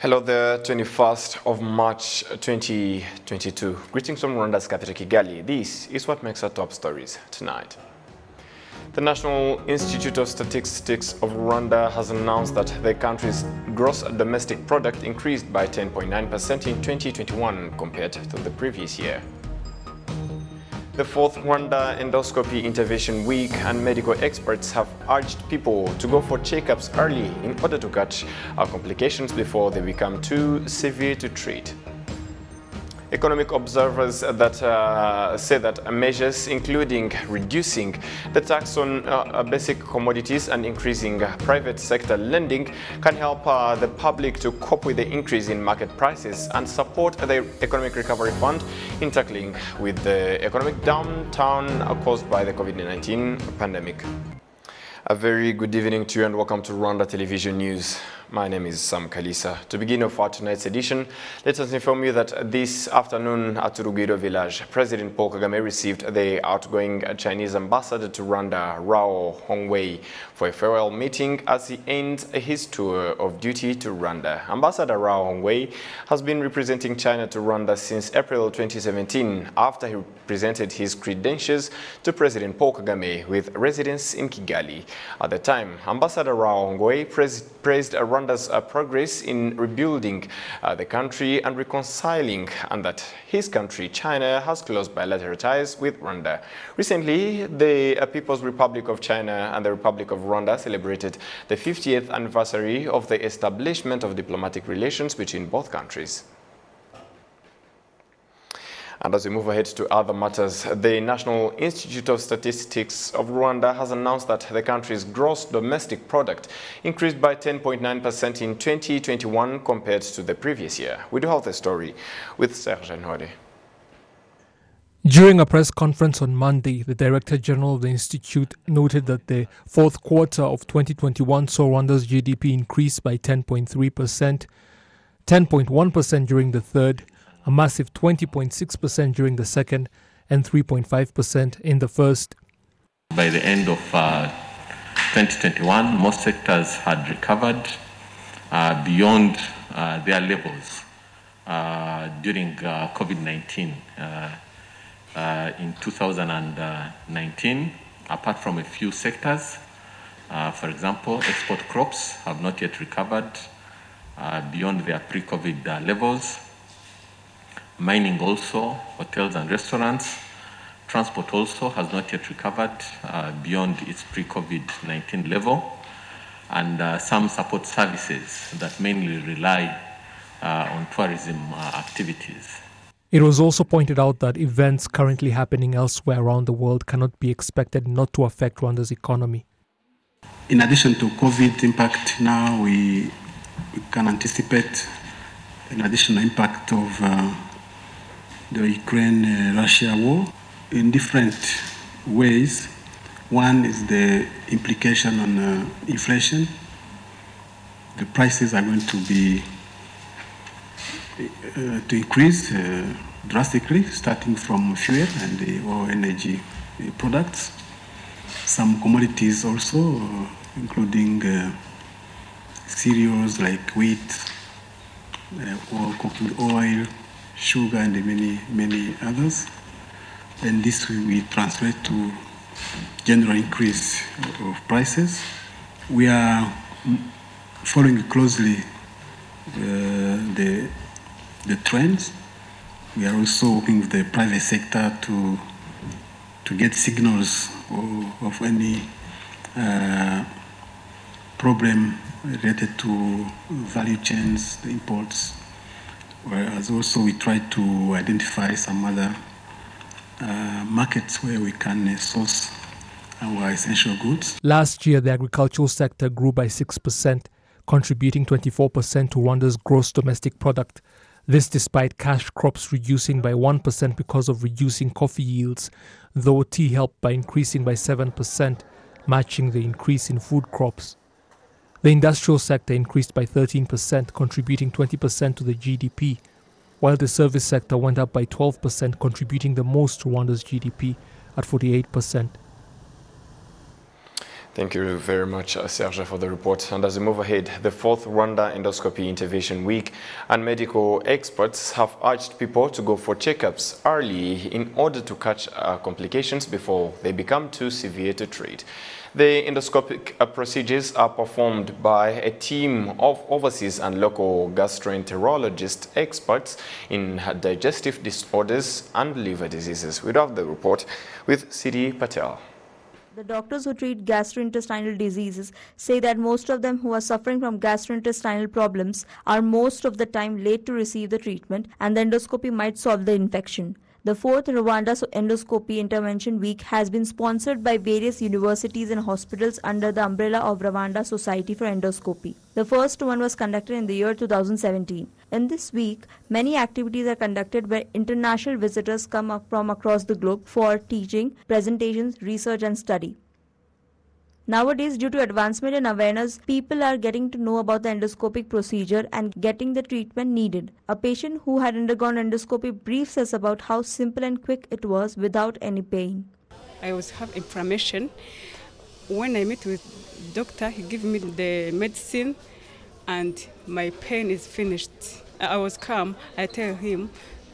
Hello there, 21st of March 2022. Greetings from Rwanda's capital Kigali. This is what makes our top stories tonight. The National Institute of Statistics of Rwanda has announced that the country's gross domestic product increased by 10.9% in 2021 compared to the previous year. The fourth Rwanda Endoscopy Intervention Week, and medical experts have urged people to go for checkups early in order to catch complications before they become too severe to treat. Economic observers that say that measures including reducing the tax on basic commodities and increasing private sector lending can help the public to cope with the increase in market prices and support the Economic Recovery Fund in tackling with the economic downturn caused by the COVID-19 pandemic. A very good evening to you and welcome to Rwanda Television News. My name is Sam Kalisa. To begin off our tonight's edition, let us inform you that this afternoon at Rugiro village, President Paul Kagame received the outgoing Chinese ambassador to Rwanda, Rao Hongwei, for a farewell meeting as he ends his tour of duty to Rwanda. Ambassador Rao Hongwei has been representing China to Rwanda since April 2017, after he presented his credentials to President Paul Kagame with residence in Kigali. At the time, Ambassador Rao Hongwei praised Rwanda's progress in rebuilding the country and reconciling, and that his country, China, has closed bilateral ties with Rwanda. Recently, the People's Republic of China and the Republic of Rwanda celebrated the 50th anniversary of the establishment of diplomatic relations between both countries. And as we move ahead to other matters, the National Institute of Statistics of Rwanda has announced that the country's gross domestic product increased by 10.9% in 2021 compared to the previous year. We do have the story with Serge Nore. During a press conference on Monday, the Director General of the Institute noted that the fourth quarter of 2021 saw Rwanda's GDP increase by 10.3%, 10.1% during the third, a massive 20.6% during the second, and 3.5% in the first. By the end of 2021, most sectors had recovered beyond their levels during COVID-19 in 2019, apart from a few sectors. For example, export crops have not yet recovered beyond their pre-COVID levels. Mining also, hotels and restaurants. Transport also has not yet recovered beyond its pre-COVID-19 level. And some support services that mainly rely on tourism activities. It was also pointed out that events currently happening elsewhere around the world cannot be expected not to affect Rwanda's economy. In addition to COVID impact, now we can anticipate an additional impact of the Ukraine-Russia war in different ways. One is the implication on inflation. The prices are going to be increase drastically, starting from fuel and the oil energy products. Some commodities also, including cereals like wheat, or cooking oil, sugar, and many others, and this will translate to general increase of prices. We are following closely the trends. We are also working with the private sector to get signals of any problem related to value chains, the imports. Whereas also we try to identify some other markets where we can source our essential goods. Last year, the agricultural sector grew by 6%, contributing 24% to Rwanda's gross domestic product. This despite cash crops reducing by 1% because of reducing coffee yields, though tea helped by increasing by 7%, matching the increase in food crops. The industrial sector increased by 13%, contributing 20% to the GDP, while the service sector went up by 12%, contributing the most to Rwanda's GDP at 48%. Thank you very much, Serge, for the report. And as we move ahead, the fourth Rwanda Endoscopy Intervention Week, and medical experts have urged people to go for checkups early in order to catch complications before they become too severe to treat. The endoscopic procedures are performed by a team of overseas and local gastroenterologist experts in digestive disorders and liver diseases. We have the report with Sidi Patel. The doctors who treat gastrointestinal diseases say that most of them who are suffering from gastrointestinal problems are most of the time late to receive the treatment, and the endoscopy might solve the infection. The fourth Rwanda Endoscopy Intervention Week has been sponsored by various universities and hospitals under the umbrella of Rwanda Society for Endoscopy. The first one was conducted in the year 2017. In this week, many activities are conducted where international visitors come up from across the globe for teaching, presentations, research and study. Nowadays, due to advancement in awareness, people are getting to know about the endoscopic procedure and getting the treatment needed. A patient who had undergone endoscopy briefs us about how simple and quick it was without any pain. I always have inflammation. When I met with doctor, he gave me the medicine and my pain is finished. I was calm. I tell him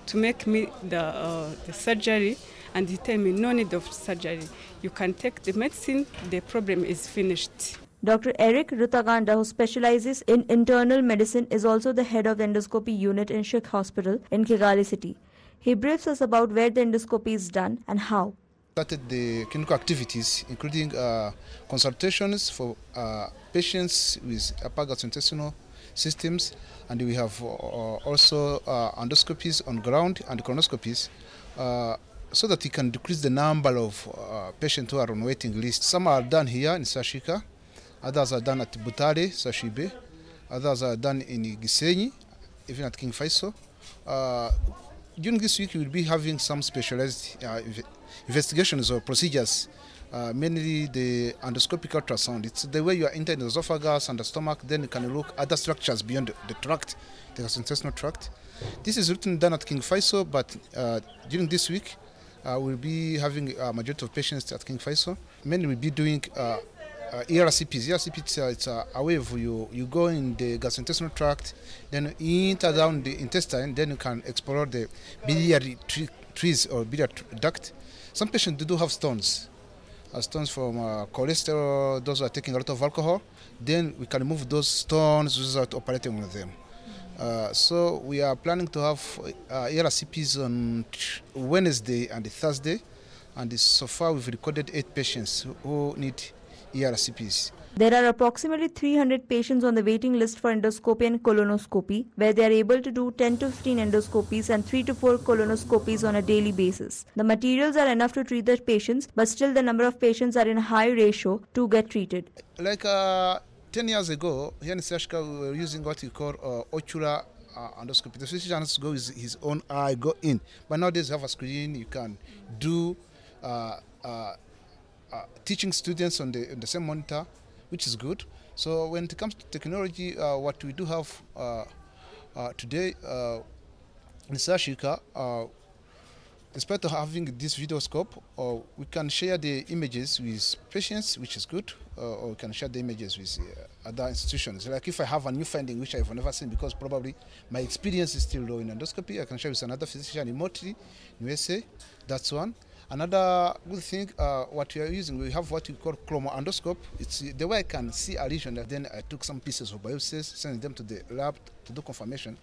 to make me the surgery. And he told me, no need of surgery. You can take the medicine, the problem is finished. Dr. Eric Rutaganda, who specializes in internal medicine, is also the head of the endoscopy unit in Sheikh Hospital in Kigali City. He briefs us about where the endoscopy is done and how. Started the clinical activities, including consultations for patients with upper gastrointestinal systems, and we have also endoscopies on ground and colonoscopies. So that we can decrease the number of patients who are on waiting list. Some are done here in Sashika, others are done at Butare, Sashibe, others are done in Gisenyi, even at King Faisal. During this week, we will be having some specialized investigations or procedures, mainly the endoscopic ultrasound. It's the way you are entering the esophagus and the stomach, then you can look at other structures beyond the tract, the gastrointestinal tract. This is written done at King Faisal, but during this week, we'll be having a majority of patients at King Faisal. Mainly we'll be doing ERCPs. ERCPs it's a way of you go in the gastrointestinal tract, then you enter down the intestine, then you can explore the biliary trees or biliary duct. Some patients do have stones. Stones from cholesterol, those who are taking a lot of alcohol. Then we can remove those stones without operating on them. So we are planning to have ERCPs on Wednesday and Thursday, and so far we've recorded 8 patients who need ERCPs. There are approximately 300 patients on the waiting list for endoscopy and colonoscopy, where they are able to do 10 to 15 endoscopies and 3 to 4 colonoscopies on a daily basis. The materials are enough to treat the patients, but still the number of patients are in high ratio to get treated. Like 10 years ago, here in Sashika, we were using what we call ocular endoscopy. The physician has to go with his own eye, go in. But nowadays, you have a screen, you can do teaching students on the same monitor, which is good. So when it comes to technology, what we do have today in Sashika, despite having this videoscope, we can share the images with patients, which is good, or we can share the images with other institutions. Like if I have a new finding which I've never seen because probably my experience is still low in endoscopy, I can share with another physician remotely in USA. That's one. Another good thing, what we are using, we have what we call chromo endoscope. It's the way I can see a lesion, and then I took some pieces of biopsies, send them to the lab to do confirmation.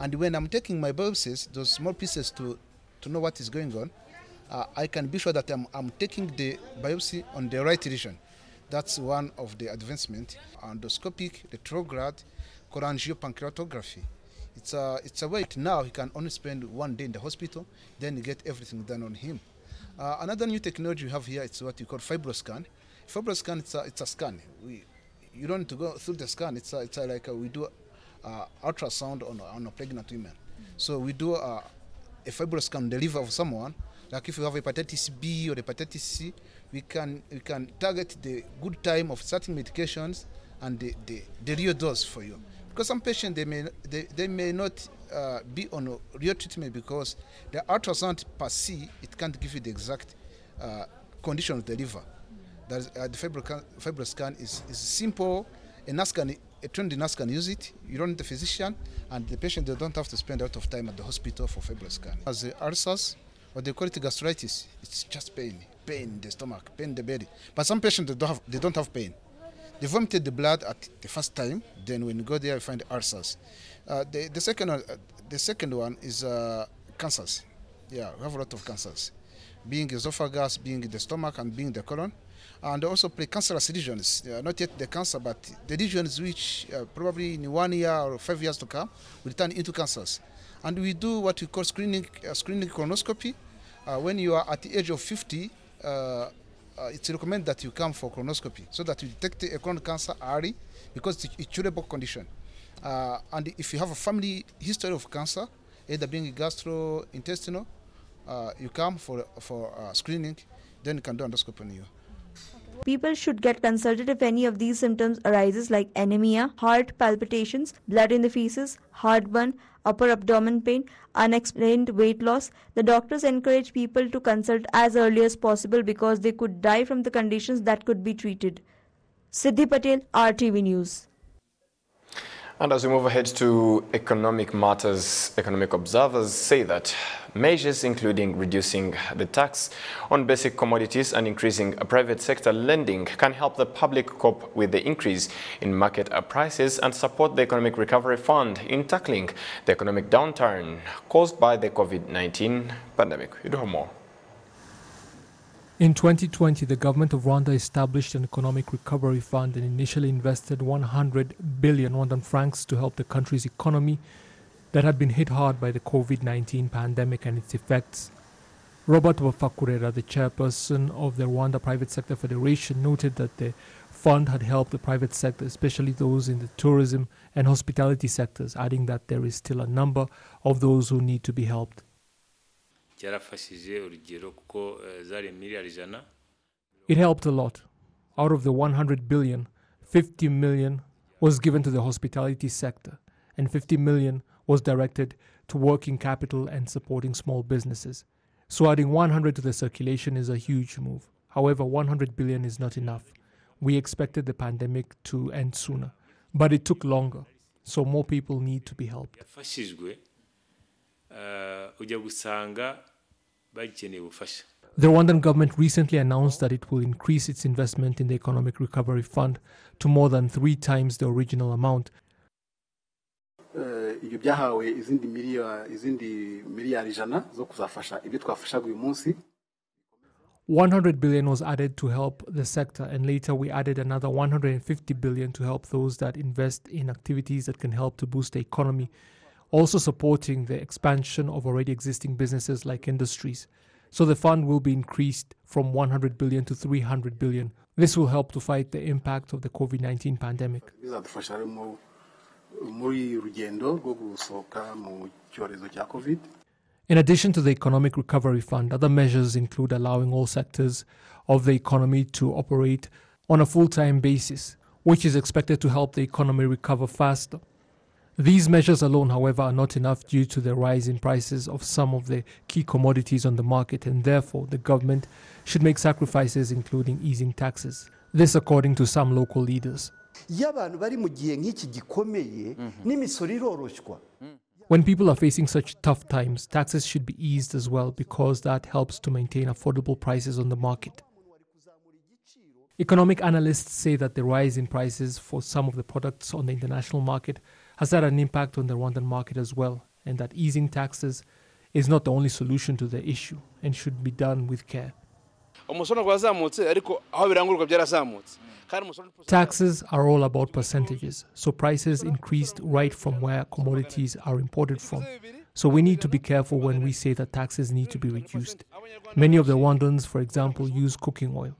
And when I'm taking my biopsies, those small pieces to know what is going on, I can be sure that I'm taking the biopsy on the right lesion. That's one of the advancements. Endoscopic retrograde cholangiopancreatography. It's a way now he can only spend one day in the hospital, then get everything done on him. Another new technology we have here is what you call fibroscan. Fibroscan, it's a scan. You don't need to go through the scan. It's like we do ultrasound on a pregnant woman. So we do a fibroscan deliver of someone, like if you have hepatitis B or hepatitis C, we can target the good time of certain medications and the real dose for you. Because some patients they may not be on a real treatment because the ultrasound per se it can't give you the exact condition of the liver. That is, the FibroScan is simple. A trained nurse can use it. You don't need the physician, and the patient, they don't have to spend a lot of time at the hospital for FibroScan. As the ulcers, or they call it gastritis, it's just pain. Pain in the stomach, pain in the belly. But some patients, they don't have pain. They vomited the blood at the first time, then when you go there, you find ulcers. The second one is cancers. Yeah, we have a lot of cancers, being esophagus, being the stomach, and being the colon. And also precancerous lesions, not yet the cancer, but the lesions which probably in 1 year or 5 years to come will turn into cancers. And we do what we call screening colonoscopy. When you are at the age of 50, it's recommended that you come for colonoscopy so that you detect a colon cancer early because it's a curable condition. And if you have a family history of cancer, either being gastrointestinal, you come for screening, then you can do endoscopy on you. People should get consulted if any of these symptoms arises, like anemia, heart palpitations, blood in the feces, heartburn, upper abdomen pain, unexplained weight loss. The doctors encourage people to consult as early as possible because they could die from the conditions that could be treated. Sidi Patel, RTV News. And as we move ahead to economic matters, economic observers say that measures including reducing the tax on basic commodities and increasing private sector lending can help the public cope with the increase in market prices and support the Economic Recovery Fund in tackling the economic downturn caused by the COVID-19 pandemic. You do have more. In 2020, the government of Rwanda established an economic recovery fund and initially invested 100 billion Rwandan francs to help the country's economy that had been hit hard by the COVID-19 pandemic and its effects. Robert Wafakurera, the chairperson of the Rwanda Private Sector Federation, noted that the fund had helped the private sector, especially those in the tourism and hospitality sectors, adding that there is still a number of those who need to be helped. It helped a lot. Out of the 100 billion, 50 million was given to the hospitality sector and 50 million was directed to working capital and supporting small businesses. So adding 100 to the circulation is a huge move. However, 100 billion is not enough. We expected the pandemic to end sooner, but it took longer, so more people need to be helped. The Rwandan government recently announced that it will increase its investment in the Economic Recovery Fund to more than 3 times the original amount. $100 billion was added to help the sector, and later we added another $150 billion to help those that invest in activities that can help to boost the economy, also supporting the expansion of already existing businesses like industries. So the fund will be increased from 100 billion to 300 billion. This will help to fight the impact of the COVID-19 pandemic. In addition to the Economic Recovery Fund, other measures include allowing all sectors of the economy to operate on a full-time basis, which is expected to help the economy recover faster. These measures alone, however, are not enough due to the rise in prices of some of the key commodities on the market, and therefore the government should make sacrifices, including easing taxes. This according to some local leaders. When people are facing such tough times, taxes should be eased as well because that helps to maintain affordable prices on the market. Economic analysts say that the rise in prices for some of the products on the international market has had an impact on the Rwandan market as well, and that easing taxes is not the only solution to the issue and should be done with care. Taxes are all about percentages, so prices increased right from where commodities are imported from. So we need to be careful when we say that taxes need to be reduced. Many of the Rwandans, for example, use cooking oil,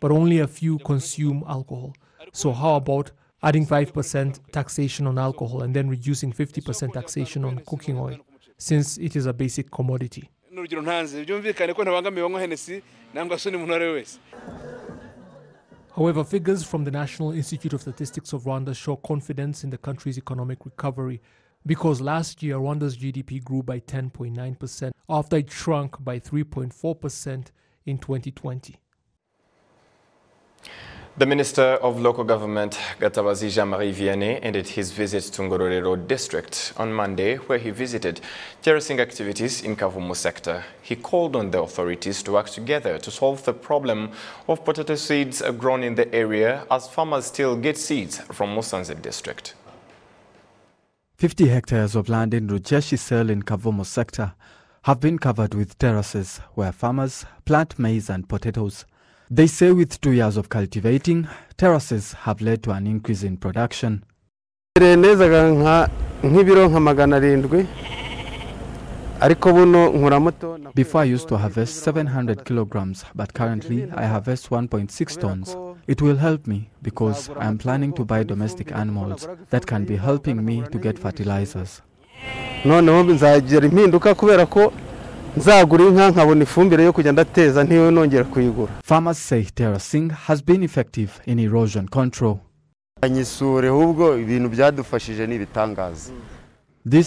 but only a few consume alcohol. So how about adding 5% taxation on alcohol and then reducing 50% taxation on cooking oil, since it is a basic commodity? However, figures from the National Institute of Statistics of Rwanda show confidence in the country's economic recovery because last year Rwanda's GDP grew by 10.9% after it shrunk by 3.4% in 2020. The Minister of Local Government, Gatabazi Jean Marie Vianney, ended his visit to Ngororero district on Monday, where he visited terracing activities in Kavumo sector. He called on the authorities to work together to solve the problem of potato seeds grown in the area, as farmers still get seeds from Musanze district. 50 hectares of land in Rujeshi cell in Kavumo sector have been covered with terraces where farmers plant maize and potatoes. They say with 2 years of cultivating, terraces have led to an increase in production. Before I used to harvest 700 kilograms, but currently I harvest 1.6 tons. It will help me because I am planning to buy domestic animals that can be helping me to get fertilizers. Farmers say terracing has been effective in erosion control. These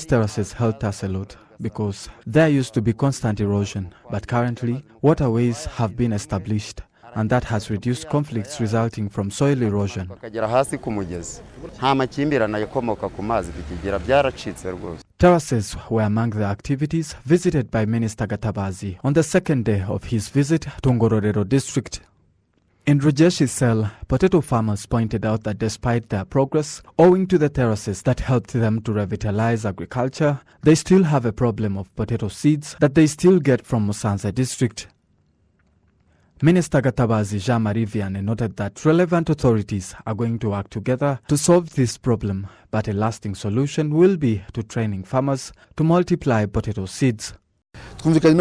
terraces helped us a lot because there used to be constant erosion, but currently waterways have been established, and that has reduced conflicts resulting from soil erosion. Terraces were among the activities visited by Minister Gatabazi on the second day of his visit to Ngororero district. In Rujeshi cell, potato farmers pointed out that despite their progress, owing to the terraces that helped them to revitalize agriculture, they still have a problem of potato seeds that they still get from Musanze district. Minister Gatabazi Jean Marie Vianney noted that relevant authorities are going to work together to solve this problem, but a lasting solution will be to training farmers to multiply potato seeds. We agreed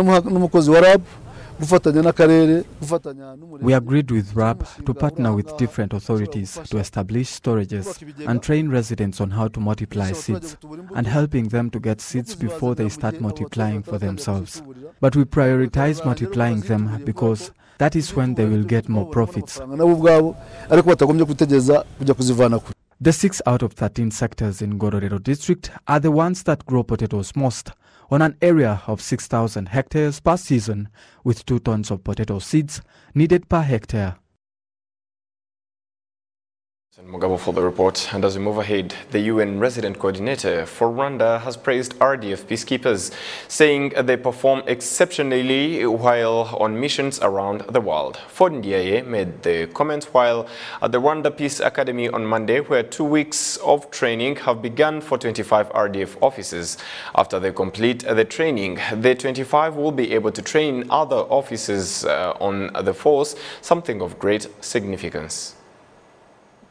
with RAB to partner with different authorities to establish storages and train residents on how to multiply seeds and helping them to get seeds before they start multiplying for themselves. But we prioritize multiplying them because that is when they will get more profits. The 6 out of 13 sectors in Ngororero district are the ones that grow potatoes most, on an area of 6,000 hectares per season, with 2 tons of potato seeds needed per hectare. Mugabo for the report. And as we move ahead, the UN resident coordinator for Rwanda has praised RDF peacekeepers, saying they perform exceptionally while on missions around the world. Ford Ndiaye made the comments while at the Rwanda Peace Academy on Monday, where 2 weeks of training have begun for 25 RDF officers. After they complete the training, the 25 will be able to train other officers on the force, something of great significance.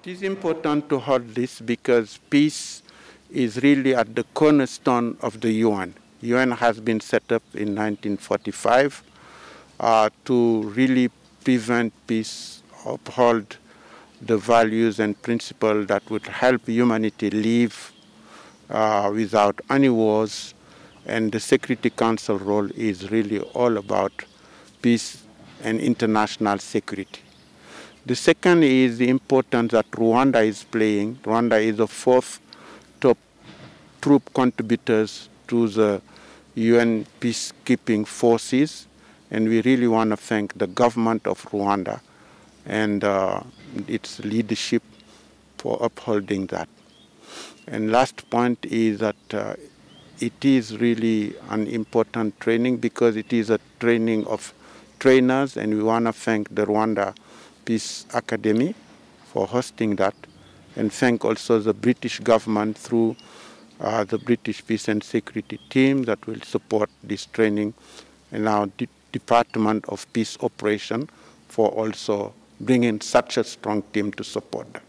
It is important to hold this because peace is really at the cornerstone of the UN. UN has been set up in 1945 to really prevent peace, uphold the values and principles that would help humanity live without any wars. And the Security Council role is really all about peace and international security. The second is the importance that Rwanda is playing. Rwanda is the 4th top troop contributors to the UN peacekeeping forces, and we really want to thank the government of Rwanda and its leadership for upholding that. And last point is that it is really an important training because it is a training of trainers, and we want to thank the Rwanda Peace Academy for hosting that, and thank also the British government through the British Peace and Security team that will support this training, and our Department of Peace Operation for also bringing such a strong team to support them.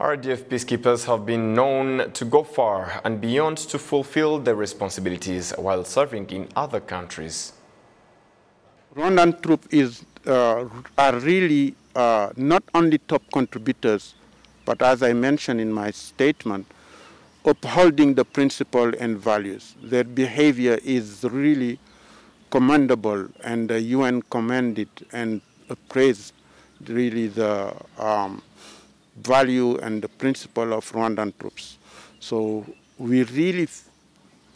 RDF peacekeepers have been known to go far and beyond to fulfill their responsibilities while serving in other countries. Rwandan troop is are really not only top contributors, but as I mentioned in my statement, upholding the principle and values. Their behavior is really commendable, and the UN commended and praised really the value and the principle of Rwandan troops. So we really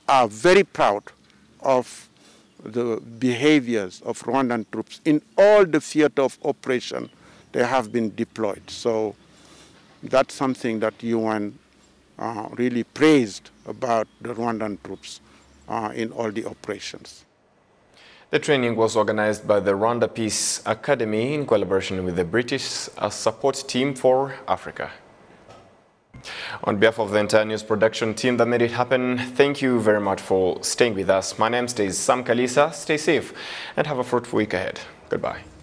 are very proud of the behaviors of Rwandan troops in all the theater of operation they have been deployed. So that's something that UN really praised about the Rwandan troops in all the operations. The training was organized by the Rwanda Peace Academy in collaboration with the British support team for Africa. On behalf of the entire news production team that made it happen, thank you very much for staying with us. My name is Sam Kalisa. Stay safe and have a fruitful week ahead. Goodbye.